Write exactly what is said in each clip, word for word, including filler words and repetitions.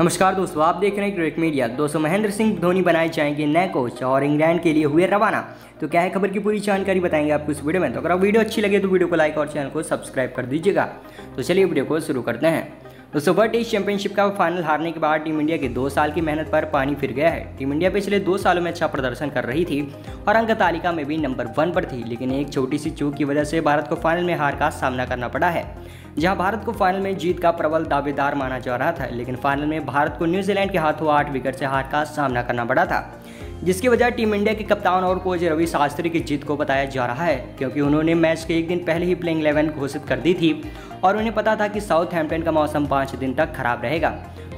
नमस्कार दोस्तों, आप देख रहे हैं क्रिकेट मीडिया। दोस्तों, महेंद्र सिंह धोनी बनाए जाएंगे नए कोच और इंग्लैंड के लिए हुए रवाना। तो क्या है खबर की पूरी जानकारी बताएंगे आपको इस वीडियो में। तो अगर आप वीडियो अच्छी लगे तो वीडियो को लाइक और चैनल को सब्सक्राइब कर दीजिएगा। तो चलिए वीडियो को शुरू करते हैं। दोस्तों, वर्ल्ड टेस्ट चैंपियनशिप का फाइनल हारने के बाद टीम इंडिया की दो साल की मेहनत पर पानी फिर गया है। टीम इंडिया पिछले दो सालों में अच्छा प्रदर्शन कर रही थी और अंक तालिका में भी नंबर वन पर थी, लेकिन एक छोटी सी चूक की वजह से भारत को फाइनल में हार का सामना करना पड़ा है। जहां भारत को फाइनल में जीत का प्रबल दावेदार माना जा रहा था, लेकिन फाइनल में भारत को न्यूजीलैंड के हाथों आठ विकेट से हार का सामना करना पड़ा था, जिसकी वजह टीम इंडिया के कप्तान और कोच रवि शास्त्री की जीत को बताया जा रहा है, क्योंकि उन्होंने मैच के एक दिन पहले ही प्लेइंग इलेवन घोषित कर दी थी और उन्हें पता था कि साउथहैम्पटन का मौसम पाँच दिन तक खराब रहेगा।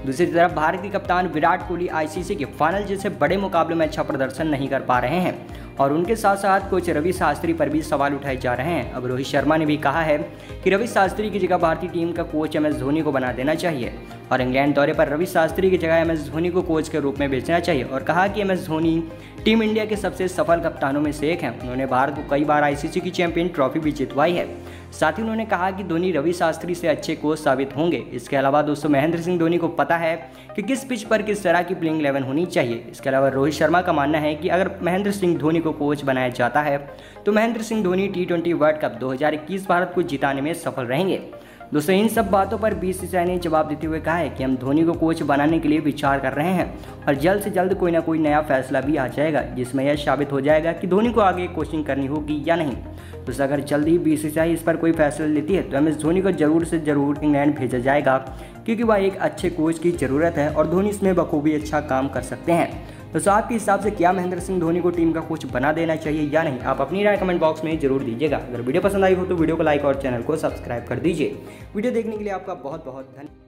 दूसरी तरफ भारतीय कप्तान विराट कोहली आईसीसी के फाइनल जैसे बड़े मुकाबले में अच्छा प्रदर्शन नहीं कर पा रहे हैं और उनके साथ साथ कोच रवि शास्त्री पर भी सवाल उठाए जा रहे हैं। अब रोहित शर्मा ने भी कहा है कि रवि शास्त्री की जगह भारतीय टीम का कोच एम एस धोनी को बना देना चाहिए और इंग्लैंड दौरे पर रवि शास्त्री की जगह एम एस धोनी को कोच के रूप में भेजना चाहिए और कहा कि M S Dhoni team India के सबसे सफल कप्तानों में से एक हैं। उन्होंने भारत को कई बार आईसीसी की चैंपियन ट्रॉफी भी जितवाई है। साथ ही उन्होंने कहा कि धोनी रवि शास्त्री से अच्छे कोच साबित होंगे। इसके अलावा दोस्तों, महेंद्र सिंह धोनी को पता है कि किस पिच पर किस तरह की प्लेइंग इलेवन होनी चाहिए। इसके अलावा रोहित शर्मा का मानना है कि अगर महेंद्र सिंह धोनी को कोच बनाया जाता है तो Mahendra Singh Dhoni T twenty world cup दो हज़ार इक्कीस भारत को जिताने में सफल रहेंगे। दोस्तों, इन सब बातों पर बीसीसीआई ने जवाब देते हुए कहा है कि हम धोनी को कोच बनाने के लिए विचार कर रहे हैं और जल्द से जल्द कोई ना कोई नया फैसला भी आ जाएगा जिसमें यह साबित हो जाएगा कि धोनी को आगे कोचिंग करनी होगी या नहीं। दोस्तों, अगर जल्द ही बीसीसीआई इस पर कोई फैसला लेती है तो एम एस धोनी को जरूर से जरूर इंग्लैंड भेजा जाएगा, क्योंकि वह एक अच्छे कोच की ज़रूरत है और धोनी इसमें बखूबी अच्छा काम कर सकते हैं। दोस्तों, आपके हिसाब से क्या महेंद्र सिंह धोनी को टीम का कोच बना देना चाहिए या नहीं? आप अपनी राय कमेंट बॉक्स में जरूर दीजिएगा। अगर वीडियो पसंद आई हो तो वीडियो को लाइक और चैनल को सब्सक्राइब कर दीजिए। वीडियो देखने के लिए आपका बहुत बहुत धन्यवाद।